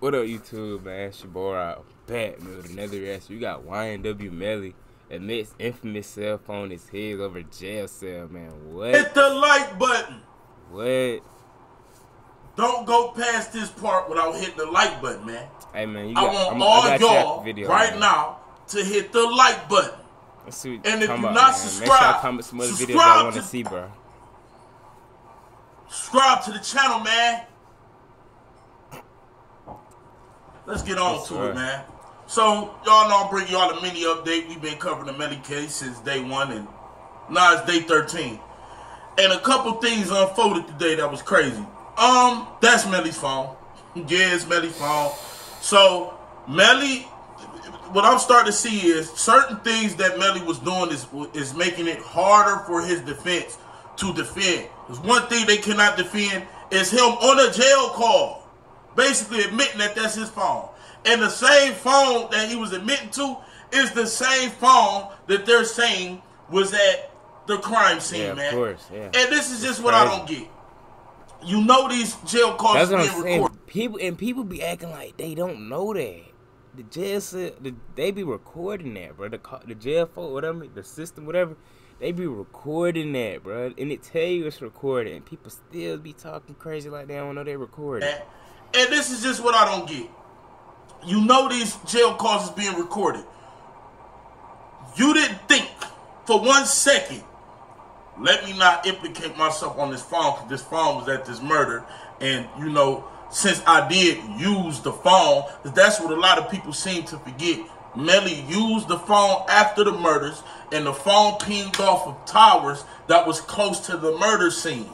What up, YouTube, man? It's your boy out back with another reaction. You got YNW Melly admits infamous cell phone is his over jail cell, man. What? Hit the like button. What? Don't go past this part without hitting the like button, man. Hey, man, I want y'all right now to hit the like button. Let's see what and if you're not man. Subscribed, make sure I comment some other videos I want to see, bro. Subscribe to the channel, man. Let's get on to it, man. So, y'all know I'm bringing y'all a mini update. We've been covering the Melly case since day 1, and now it's day 13. And a couple things unfolded today that was crazy. That's Melly's phone. Yeah, it's Melly's phone. So, Melly, what I'm starting to see is certain things that Melly was doing is making it harder for his defense to defend. There's one thing they cannot defend is him on a jail call. Basically admitting that that's his phone. And the same phone that he was admitting to is the same phone that they're saying was at the crime scene, yeah, man. Of course, yeah. And this is just what I don't get. You know these jail calls being recorded. People be acting like they don't know that. The jail said they be recording that, bro. The jail phone, whatever, the system, whatever, they be recording that, bro. And it tell you it's recorded. And people still be talking crazy like they don't know they recorded. And this is just what I don't get. You know these jail calls is being recorded. You didn't think for one second, let me not implicate myself on this phone because this phone was at this murder. And, you know, since I did use the phone, that's what a lot of people seem to forget. Melly used the phone after the murders, and the phone pinged off of towers that was close to the murder scene.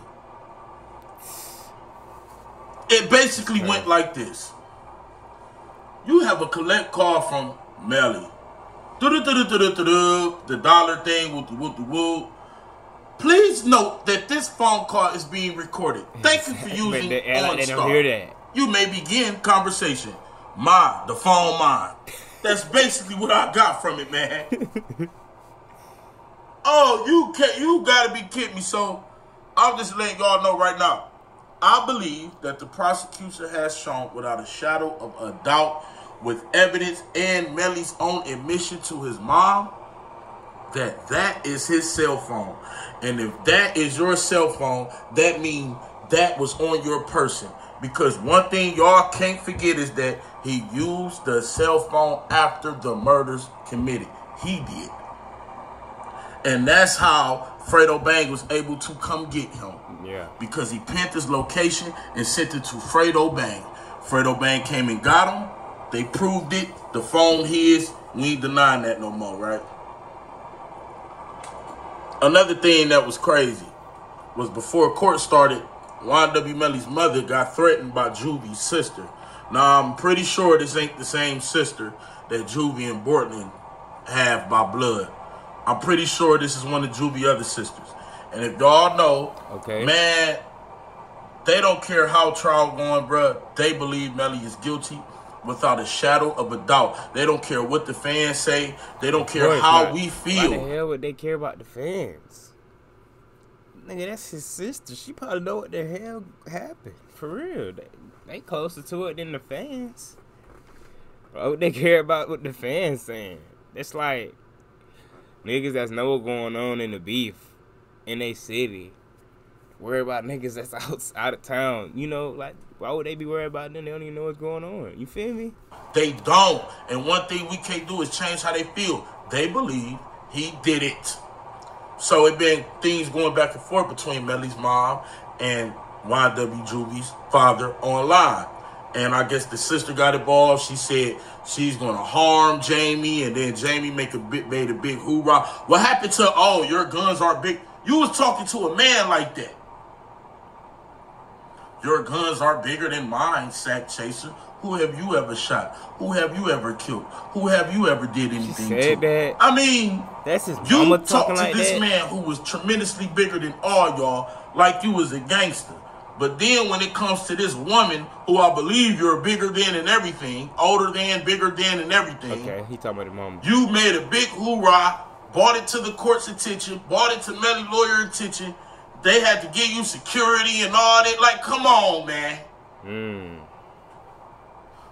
It basically went like this. You have a collect call from Melly. The dollar thing with the woo. Please note that this phone call is being recorded. Thank you for using OnStar. You may begin conversation. The phone mine. That's basically what I got from it, man. Oh, you gotta be kidding me. So I'm just letting y'all know right now. I believe that the prosecution has shown without a shadow of a doubt with evidence and Melly's own admission to his mom that that is his cell phone. And if that is your cell phone, that means that was on your person. Because one thing y'all can't forget is that he used the cell phone after the murders committed. He did. And that's how Fredo Bang was able to come get him. Yeah. Because he pinned his location and sent it to Fredo Bang. Fredo Bang came and got him. They proved it. The phone his. We ain't denying that no more, right? Another thing that was crazy was before court started, YNW Melly's mother got threatened by Juvie's sister. Now, I'm pretty sure this ain't the same sister that Juvie and Bortlen have by blood. I'm pretty sure this is one of Juvie's other sisters. And if y'all know, man, they don't care how trial going, bro. They believe Melly is guilty without a shadow of a doubt. They don't care what the fans say. They don't care how we feel. Why the hell would they care about the fans? Nigga, that's his sister. She probably know what the hell happened. For real. They closer to it than the fans. Bro, they care about what the fans saying. It's like niggas that's know what's going on in the beef, in a city. Worry about niggas that's outside of town. You know, like, why would they be worried about them? They don't even know what's going on. You feel me? They don't. And one thing we can't do is change how they feel. They believe he did it. So it been things going back and forth between Melly's mom and YNW Juvie's father online. And I guess the sister got involved. She said she's going to harm Jamie. And then Jamie made a big hoorah. What happened to, oh, your guns aren't big? You was talking to a man like that. Your guns are bigger than mine, sack chaser. Who have you ever shot? Who have you ever killed? Who have you ever did anything to? That. I mean, that's his mama talking like that. You talked to this man who was tremendously bigger than all y'all, like you was a gangster. But then when it comes to this woman, who I believe you're bigger than and everything, older than, bigger than and everything. Okay, he talking about the mama. You made a big hoorah, brought it to the court's attention, brought it to Melly lawyer attention. They had to give you security and all that. Like, come on, man.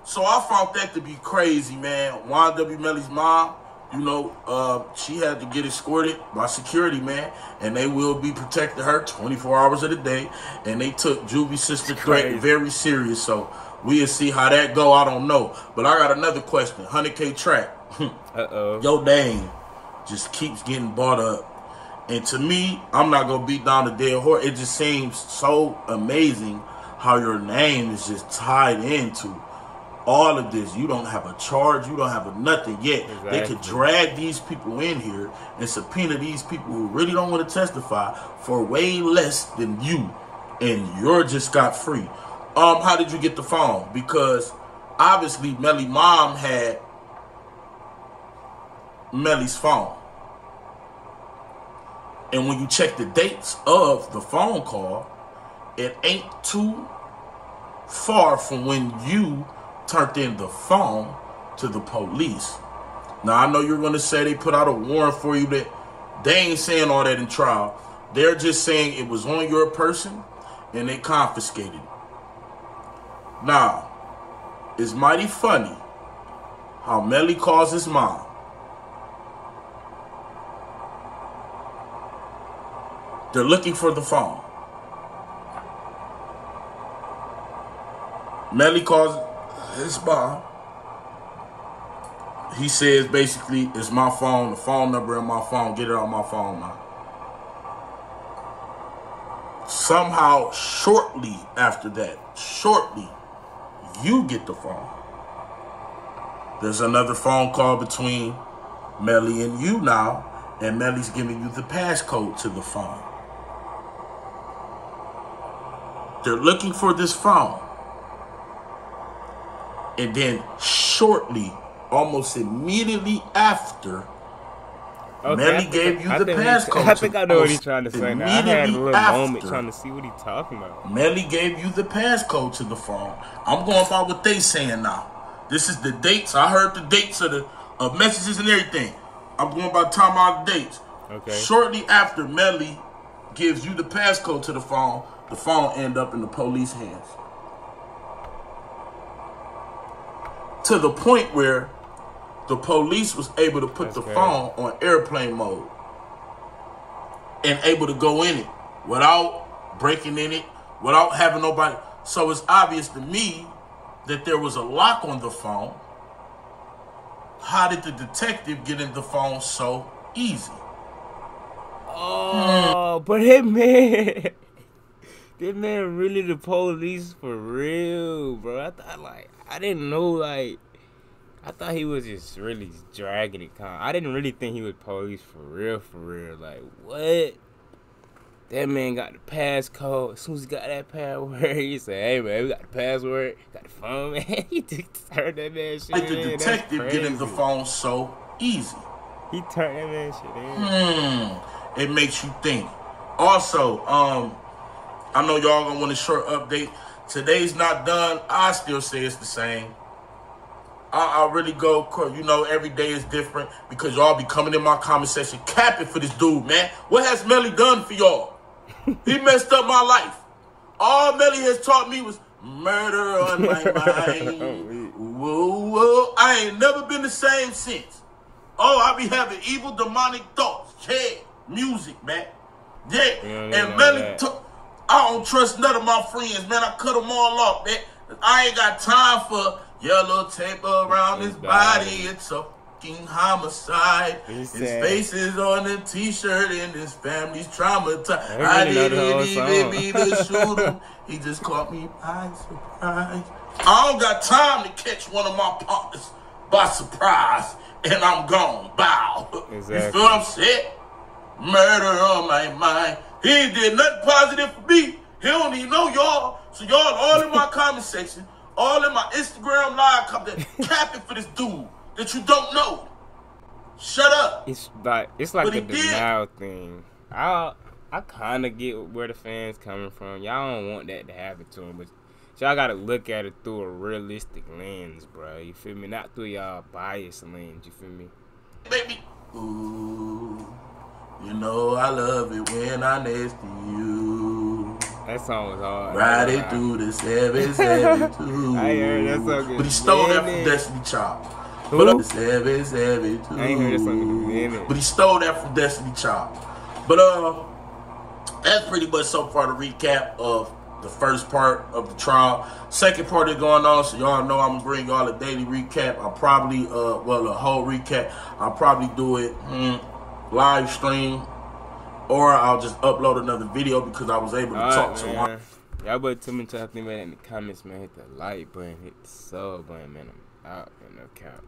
So I found that to be crazy, man. YNW Melly's mom, you know, she had to get escorted by security, man. And they will be protecting her 24 hours of the day. And they took Juvie's sister threat very serious. So we'll see how that go. I don't know. But I got another question. 100K Track. Uh-oh. Yo, dang. Just keeps getting bought up. And to me, I'm not going to beat down the dead horse. It just seems so amazing how your name is just tied into all of this. You don't have a charge. You don't have a nothing yet. Exactly. They could drag these people in here and subpoena these people who really don't want to testify for way less than you. And you're just got free. How did you get the phone? Because obviously Melly mom had Melly's phone. And when you check the dates of the phone call, it ain't too far from when you turned in the phone to the police. Now, I know you're going to say they put out a warrant for you, that they ain't saying all that in trial. They're just saying it was on your person and they confiscated it. Now, it's mighty funny how Melly calls his mom. They're looking for the phone. Melly calls his mom. He says, basically, it's my phone, the phone number in my phone, get it on my phone now. Somehow, shortly after that, shortly, you get the phone. There's another phone call between Melly and you now, and Melly's giving you the passcode to the phone. They're looking for this phone. And then shortly, almost immediately after, okay, Melly gave you the passcode. I think I know what he's trying to say now. I had a little moment trying to see what he's talking about. Melly gave you the passcode to the phone. I'm going by what they saying now. This is the dates. I heard the dates of the messages and everything. I'm going by time out dates. Okay. Shortly after Melly gives you the passcode to the phone, the phone end up in the police hands. To the point where the police was able to put the phone on airplane mode and able to go in it without breaking in it, without having nobody. So it's obvious to me that there was a lock on the phone. How did the detective get in the phone so easy? Oh, but that man really the police for real, bro. I thought, like, I didn't know, like, I thought he was just really dragging it. I didn't really think he was police for real, for real. Like, what? That man got the passcode. As soon as he got that password, he said, hey, man, we got the password. Got the phone, man. He just turned that man shit in. Like, the detective getting the phone so easy. He turned that man shit in. It makes you think. Also, I know y'all gonna want a short update. Today's not done. I still say it's the same. I really go, you know, every day is different because y'all be coming in my comment section capping for this dude, man. What has Melly done for y'all? He messed up my life. All Melly has taught me was murder on my mind. Whoa, whoa. I ain't never been the same since. Oh, I be having evil demonic thoughts. Yeah, music, man. Yeah, and Melly took. I don't trust none of my friends, man. I cut them all off, man. I ain't got time for yellow tape around his body. It's a fucking homicide. His face is on the t-shirt and his family's traumatized. I didn't even be the shooter. He just caught me by surprise. I don't got time to catch one of my partners by surprise. And I'm gone. Bow. Exactly. You feel what I'm saying? Murder on my mind. He ain't did nothing positive for me. He don't even know y'all. So y'all all in my comment section, all in my Instagram live comment, capping for this dude that you don't know. Shut up. It's like the denial thing. I kind of get where the fans coming from. Y'all don't want that to happen to him, but y'all got to look at it through a realistic lens, bro. You feel me? Not through y'all biased lens. You feel me? Baby. Ooh. You know I love it when I'm next to you. That song was hard. Riding through the 772. I heard that song good. But he stole that from Destiny's Child. Who? 772. I ain't heard that song good. But he stole that from Destiny's Child. But that's pretty much so far the recap of the first part of the trial. Second part is going on, so y'all know I'm gonna bring y'all a daily recap. I'll probably well, a whole recap. I'll probably do it live stream, or I'll just upload another video because I was able to talk to one. Y'all better tell me y'all think about it in the comments, man. Hit the like button, hit the sub button, man. I'm out, man. No count.